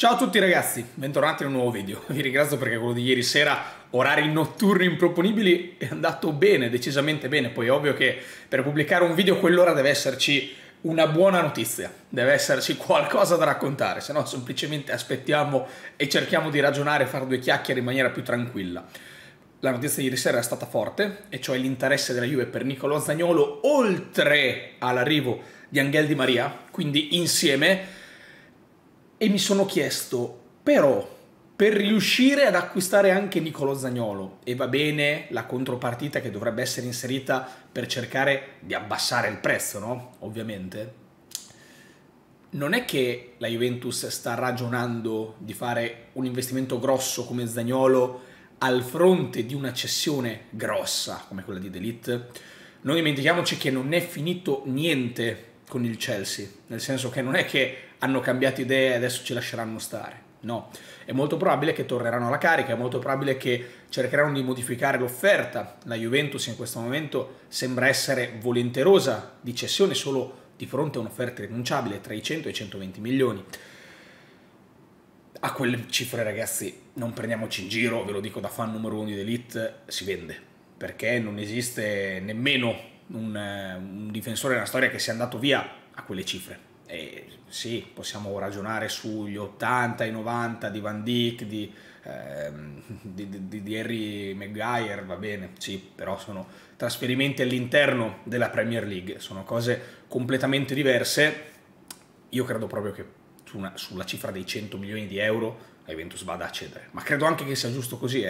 Ciao a tutti ragazzi, bentornati in un nuovo video. Vi ringrazio perché quello di ieri sera, orari notturni improponibili, è andato bene, decisamente bene. Poi è ovvio che per pubblicare un video quell'ora deve esserci una buona notizia, deve esserci qualcosa da raccontare, se no semplicemente aspettiamo e cerchiamo di ragionare, fare due chiacchiere in maniera più tranquilla. La notizia di ieri sera è stata forte, e cioè l'interesse della Juve per Nicolò Zaniolo, oltre all'arrivo di Angel Di Maria, quindi insieme. E mi sono chiesto, però, per riuscire ad acquistare anche Nicolò Zaniolo, e va bene la contropartita che dovrebbe essere inserita per cercare di abbassare il prezzo, no? Ovviamente. Non è che la Juventus sta ragionando di fare un investimento grosso come Zaniolo al fronte di una cessione grossa come quella di De Ligt. Non dimentichiamoci che non è finito niente con il Chelsea, nel senso che non è che hanno cambiato idea e adesso ci lasceranno stare, no. È molto probabile che torneranno alla carica, è molto probabile che cercheranno di modificare l'offerta. La Juventus in questo momento sembra essere volenterosa di cessione solo di fronte a un'offerta irrinunciabile tra i 100 e i 120 milioni. A quelle cifre ragazzi non prendiamoci in giro, ve lo dico da fan numero 1 di De Ligt, si vende, perché non esiste nemmeno un difensore nella storia che sia andato via a quelle cifre. Sì, possiamo ragionare sugli 80 e 90 di Van Dijk, di Harry Maguire, va bene, sì, però sono trasferimenti all'interno della Premier League, sono cose completamente diverse. Io credo proprio che sulla cifra dei 100 milioni di euro la Juventus vada a cedere, ma credo anche che sia giusto così,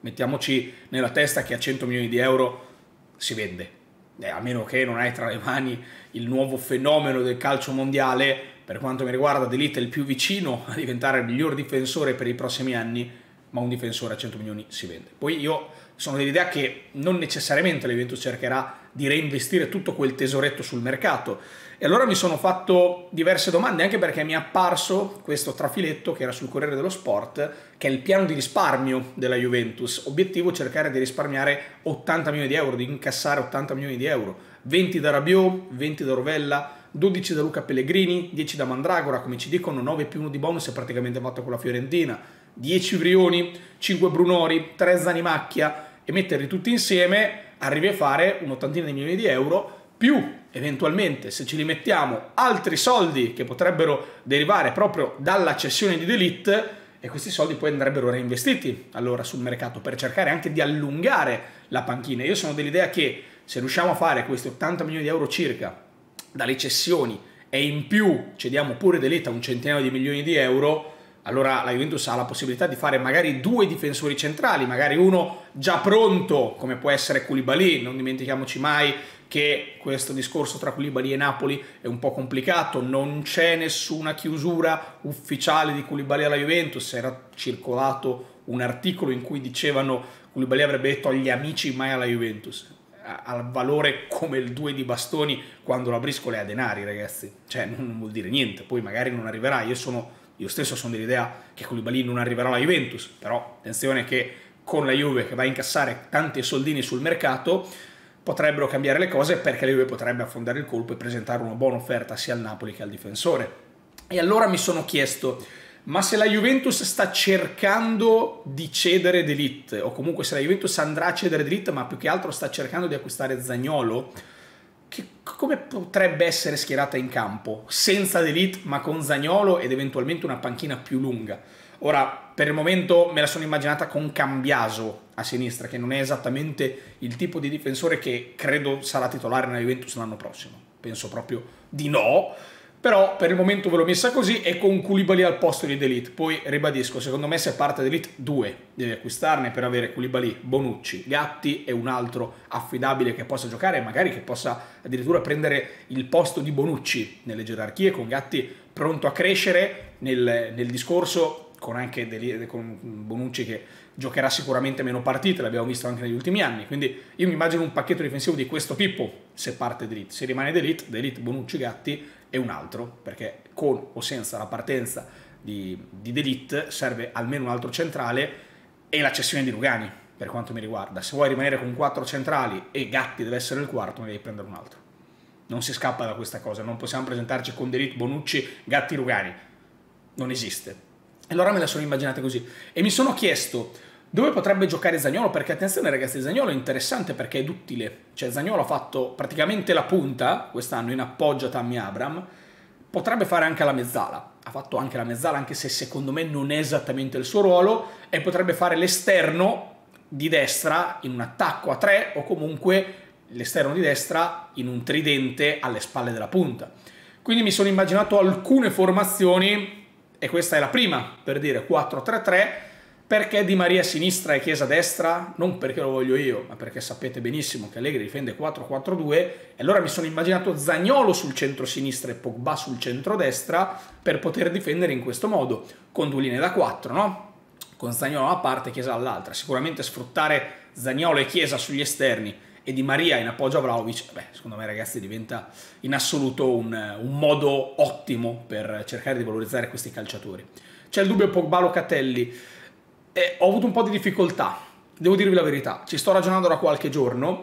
mettiamoci nella testa che a 100 milioni di euro si vende. A meno che non hai tra le mani il nuovo fenomeno del calcio mondiale, per quanto mi riguarda De Ligt è il più vicino a diventare il miglior difensore per i prossimi anni, ma un difensore a 100 milioni si vende. Poi io sono dell'idea che non necessariamente la Juventus cercherà di reinvestire tutto quel tesoretto sul mercato, e allora mi sono fatto diverse domande, anche perché mi è apparso questo trafiletto che era sul Corriere dello Sport, che è il piano di risparmio della Juventus, obiettivo cercare di risparmiare 80 milioni di euro, di incassare 80 milioni di euro, 20 da Rabiot, 20 da Rovella, 12 da Luca Pellegrini, 10 da Mandragora, come ci dicono, 9 più 1 di bonus è praticamente fatto con la Fiorentina, 10 Brioni, 5 Brunori, 3 Zanimacchia, e metterli tutti insieme arrivi a fare un'ottantina di milioni di euro, più eventualmente, se ci li mettiamo, altri soldi che potrebbero derivare proprio dalla cessione di De Ligt, e questi soldi poi andrebbero reinvestiti allora sul mercato per cercare anche di allungare la panchina. Io sono dell'idea che se riusciamo a fare questi 80 milioni di euro circa dalle cessioni e in più cediamo pure De Ligt a un centinaio di milioni di euro, allora la Juventus ha la possibilità di fare magari due difensori centrali, magari uno già pronto, come può essere Koulibaly. Non dimentichiamoci mai che questo discorso tra Koulibaly e Napoli è un po' complicato, non c'è nessuna chiusura ufficiale di Koulibaly alla Juventus. Era circolato un articolo in cui dicevano Koulibaly avrebbe detto agli amici mai alla Juventus, al valore come il 2 di bastoni quando la briscola è a denari, ragazzi, cioè non vuol dire niente, poi magari non arriverà. Io stesso sono dell'idea che Koulibaly non arriverà alla Juventus, però attenzione che con la Juve che va a incassare tanti soldini sul mercato potrebbero cambiare le cose, perché la Juve potrebbe affondare il colpo e presentare una buona offerta sia al Napoli che al difensore. E allora mi sono chiesto, ma se la Juventus sta cercando di cedere De Ligt, o comunque se la Juventus andrà a cedere De Ligt, ma più che altro sta cercando di acquistare Zaniolo, come potrebbe essere schierata in campo senza De Ligt ma con Zaniolo ed eventualmente una panchina più lunga? Ora, per il momento me la sono immaginata con Cambiaso a sinistra, che non è esattamente il tipo di difensore che credo sarà titolare nella Juventus l'anno prossimo, penso proprio di no, però per il momento ve l'ho messa così, e con Koulibaly al posto di De Ligt. Poi ribadisco, secondo me se parte De Ligt, 2 deve acquistarne per avere Koulibaly, Bonucci, Gatti e un altro affidabile che possa giocare e magari che possa addirittura prendere il posto di Bonucci nelle gerarchie, con Gatti pronto a crescere nel discorso, con anche con Bonucci che giocherà sicuramente meno partite, l'abbiamo visto anche negli ultimi anni. Quindi io mi immagino un pacchetto difensivo di questo tipo se parte De Ligt. Se rimane De Ligt, Bonucci, Gatti e un altro, perché con o senza la partenza di De Ligt serve almeno un altro centrale, e la cessione di Rugani per quanto mi riguarda. Se vuoi rimanere con 4 centrali e Gatti deve essere il quarto, ne devi prendere un altro. Non si scappa da questa cosa, non possiamo presentarci con De Ligt, Bonucci, Gatti, Rugani. Non esiste. Allora me la sono immaginata così e mi sono chiesto dove potrebbe giocare Zaniolo, perché attenzione ragazzi, Zaniolo è interessante perché è duttile, cioè Zaniolo ha fatto praticamente la punta quest'anno in appoggio a Tammy Abraham, potrebbe fare anche la mezzala, ha fatto anche la mezzala anche se secondo me non è esattamente il suo ruolo, e potrebbe fare l'esterno di destra in un attacco a tre o comunque l'esterno di destra in un tridente alle spalle della punta. Quindi mi sono immaginato alcune formazioni e questa è la prima, per dire 4-3-3, perché Di Maria a sinistra e Chiesa a destra, non perché lo voglio io, ma perché sapete benissimo che Allegri difende 4-4-2, e allora mi sono immaginato Zaniolo sul centro-sinistra e Pogba sul centro-destra per poter difendere in questo modo, con due linee da 4, no? Con Zaniolo da una parte e Chiesa dall'altra. Sicuramente sfruttare Zaniolo e Chiesa sugli esterni e Di Maria in appoggio a Vlahovic, beh, secondo me ragazzi diventa in assoluto un modo ottimo per cercare di valorizzare questi calciatori. C'è il dubbio Pogba Locatelli. Ho avuto un po' di difficoltà, devo dirvi la verità, ci sto ragionando da qualche giorno.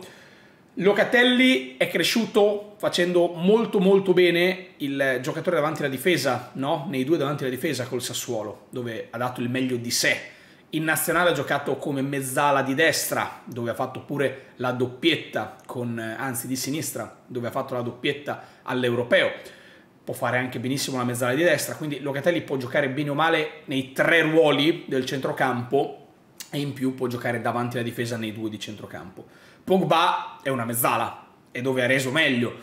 Locatelli è cresciuto facendo molto bene il giocatore davanti alla difesa, no? Nei due davanti alla difesa col Sassuolo, dove ha dato il meglio di sé. In nazionale ha giocato come mezzala di destra, dove ha fatto pure la doppietta, anzi di sinistra, dove ha fatto la doppietta all'Europeo. Può fare anche benissimo la mezzala di destra, quindi Locatelli può giocare bene o male nei tre ruoli del centrocampo e in più può giocare davanti alla difesa nei due di centrocampo. Pogba è una mezzala, e dove ha reso meglio.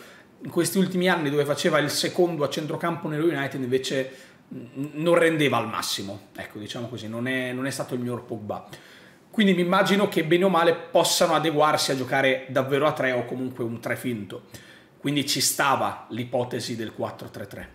In questi ultimi anni dove faceva il secondo a centrocampo nello United invece non rendeva al massimo, ecco diciamo così, non è stato il miglior Pogba. Quindi mi immagino che bene o male possano adeguarsi a giocare davvero a tre o comunque un tre finto. Quindi ci stava l'ipotesi del 4-3-3.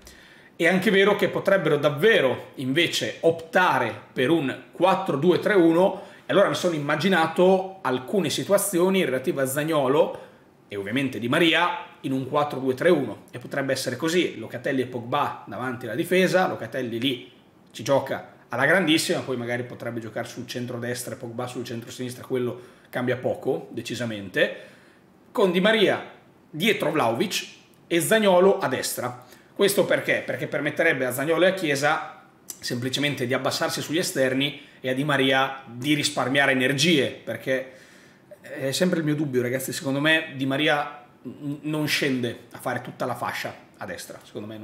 È anche vero che potrebbero davvero invece optare per un 4-2-3-1, e allora mi sono immaginato alcune situazioni relative a Zaniolo e ovviamente Di Maria in un 4-2-3-1, e potrebbe essere così, Locatelli e Pogba davanti alla difesa, Locatelli lì ci gioca alla grandissima, poi magari potrebbe giocare sul centro-destra e Pogba sul centro-sinistra, quello cambia poco, decisamente, con Di Maria dietro Vlahovic e Zaniolo a destra. Questo perché? Perché permetterebbe a Zaniolo e a Chiesa semplicemente di abbassarsi sugli esterni e a Di Maria di risparmiare energie, perché è sempre il mio dubbio ragazzi, secondo me Di Maria non scende a fare tutta la fascia a destra, secondo me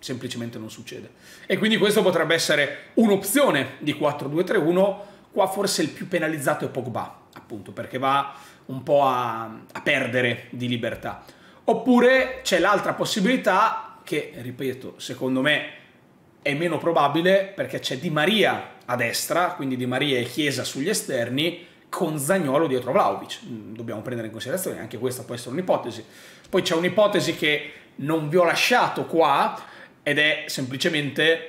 semplicemente non succede, e quindi questo potrebbe essere un'opzione di 4-2-3-1. Qua forse il più penalizzato è Pogba, appunto perché va un po' a perdere di libertà. Oppure c'è l'altra possibilità che, ripeto, secondo me è meno probabile, perché c'è Di Maria a destra, quindi Di Maria e Chiesa sugli esterni, con Zaniolo dietro Vlahovic. Dobbiamo prendere in considerazione, anche questa può essere un'ipotesi. Poi c'è un'ipotesi che non vi ho lasciato qua, ed è semplicemente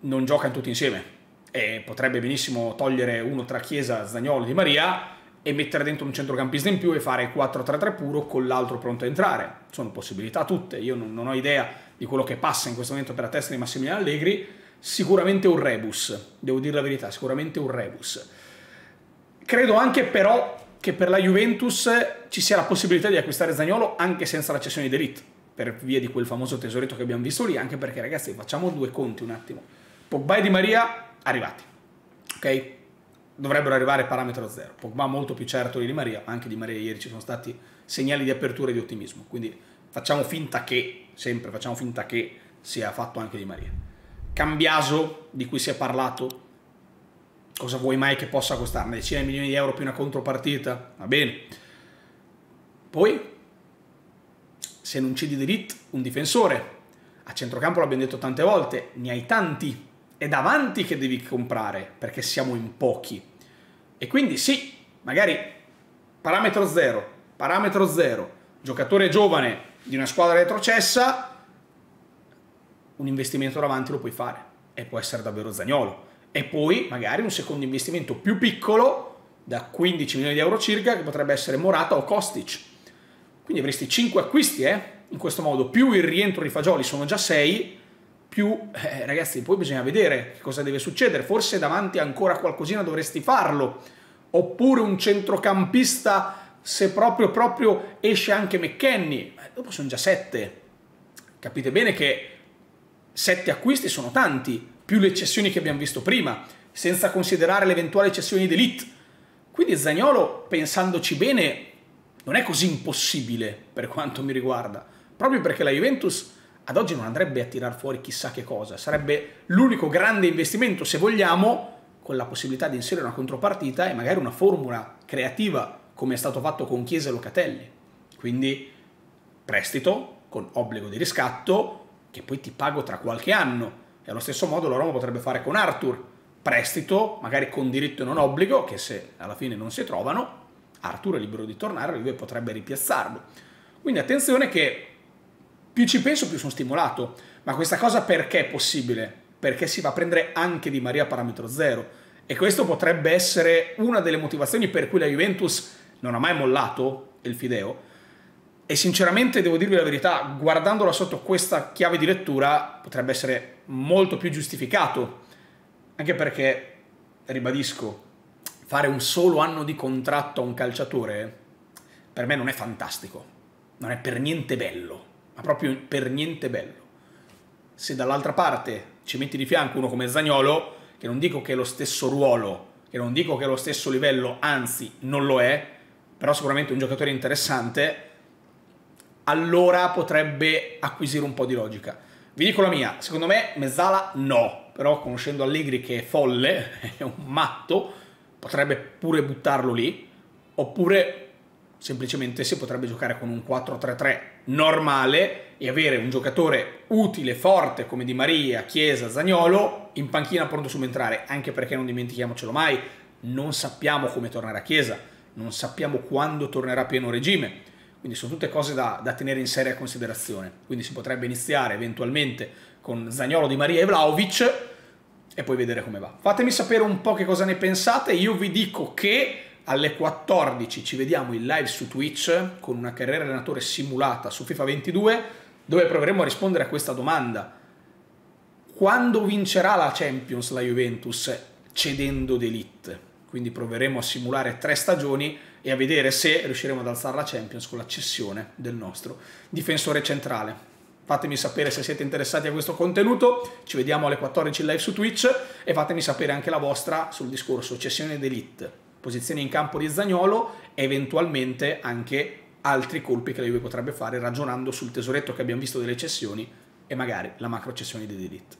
non giocano tutti insieme. E potrebbe benissimo togliere uno tra Chiesa, Zaniolo e Di Maria e mettere dentro un centrocampista in più e fare 4-3-3 puro con l'altro pronto a entrare. Sono possibilità tutte, io non ho idea di quello che passa in questo momento per la testa di Massimiliano Allegri, sicuramente un rebus, devo dire la verità, sicuramente un rebus. Credo anche però che per la Juventus ci sia la possibilità di acquistare Zaniolo anche senza la cessione di De Ligt, per via di quel famoso tesoretto che abbiamo visto lì, anche perché ragazzi facciamo due conti un attimo. Pogba e Di Maria arrivati, ok? Dovrebbero arrivare parametro zero. Pogba molto più certo di Di Maria, ma anche Di Maria ieri ci sono stati segnali di apertura e di ottimismo, quindi facciamo finta che, sempre facciamo finta che sia fatto anche Di Maria. Cambiaso, di cui si è parlato, cosa vuoi mai che possa costarne? Decine di milioni di euro più una contropartita? Va bene. Poi, se non cedi De Ligt, un difensore. A centrocampo l'abbiamo detto tante volte, ne hai tanti. È davanti che devi comprare, perché siamo in pochi, e quindi sì, magari parametro zero, giocatore giovane di una squadra retrocessa, un investimento davanti lo puoi fare, e può essere davvero Zaniolo, e poi magari un secondo investimento più piccolo, da 15 milioni di euro circa, che potrebbe essere Morata o Kostic, quindi avresti 5 acquisti, in questo modo, più il rientro di Fagioli, sono già 6, più, ragazzi, poi bisogna vedere che cosa deve succedere, forse davanti ancora qualcosina dovresti farlo, oppure un centrocampista, se proprio esce anche McKennie, dopo sono già 7, capite bene che 7 acquisti sono tanti, più le cessioni che abbiamo visto prima, senza considerare le eventuali cessioni di De Ligt. Quindi Zaniolo, pensandoci bene, non è così impossibile per quanto mi riguarda, proprio perché la Juventus ad oggi non andrebbe a tirar fuori chissà che cosa, sarebbe l'unico grande investimento, se vogliamo, con la possibilità di inserire una contropartita e magari una formula creativa, come è stato fatto con Chiesa e Locatelli. Quindi prestito, con obbligo di riscatto, che poi ti pago tra qualche anno. E allo stesso modo la Roma potrebbe fare con Arthur. Prestito, magari con diritto e non obbligo, che se alla fine non si trovano, Arthur è libero di tornare, lui potrebbe ripiazzarlo. Quindi attenzione, che più ci penso più sono stimolato. Ma questa cosa perché è possibile? Perché si va a prendere anche Di Maria a parametro zero. E questo potrebbe essere una delle motivazioni per cui la Juventus non ha mai mollato il Fideo. E sinceramente devo dirvi la verità, guardandola sotto questa chiave di lettura potrebbe essere molto più giustificato. Anche perché, ribadisco, fare un solo anno di contratto a un calciatore per me non è fantastico, non è per niente bello, ma proprio per niente bello. Se dall'altra parte ci metti di fianco uno come Zaniolo, che non dico che è lo stesso ruolo, che non dico che è lo stesso livello, anzi non lo è, però sicuramente un giocatore interessante, allora potrebbe acquisire un po' di logica. Vi dico la mia, secondo me Mezzala no, però conoscendo Allegri, che è folle, è un matto, potrebbe pure buttarlo lì, oppure semplicemente si potrebbe giocare con un 4-3-3 normale e avere un giocatore utile, forte come Di Maria, Chiesa, Zaniolo in panchina pronto a subentrare, anche perché non dimentichiamocelo mai, non sappiamo come tornerà Chiesa, non sappiamo quando tornerà a pieno regime, quindi sono tutte cose da tenere in seria considerazione. Quindi si potrebbe iniziare eventualmente con Zaniolo, Di Maria e Vlahovic e poi vedere come va. Fatemi sapere un po' che cosa ne pensate. Io vi dico che alle 14 ci vediamo in live su Twitch con una carriera allenatore simulata su FIFA 22, dove proveremo a rispondere a questa domanda: quando vincerà la Champions la Juventus cedendo De Ligt? Quindi proveremo a simulare 3 stagioni e a vedere se riusciremo ad alzare la Champions con la cessione del nostro difensore centrale. Fatemi sapere se siete interessati a questo contenuto, ci vediamo alle 14 live su Twitch e fatemi sapere anche la vostra sul discorso cessione De Ligt, posizione in campo di Zaniolo e eventualmente anche altri colpi che la Juve potrebbe fare, ragionando sul tesoretto che abbiamo visto delle cessioni e magari la macro cessione di De Ligt.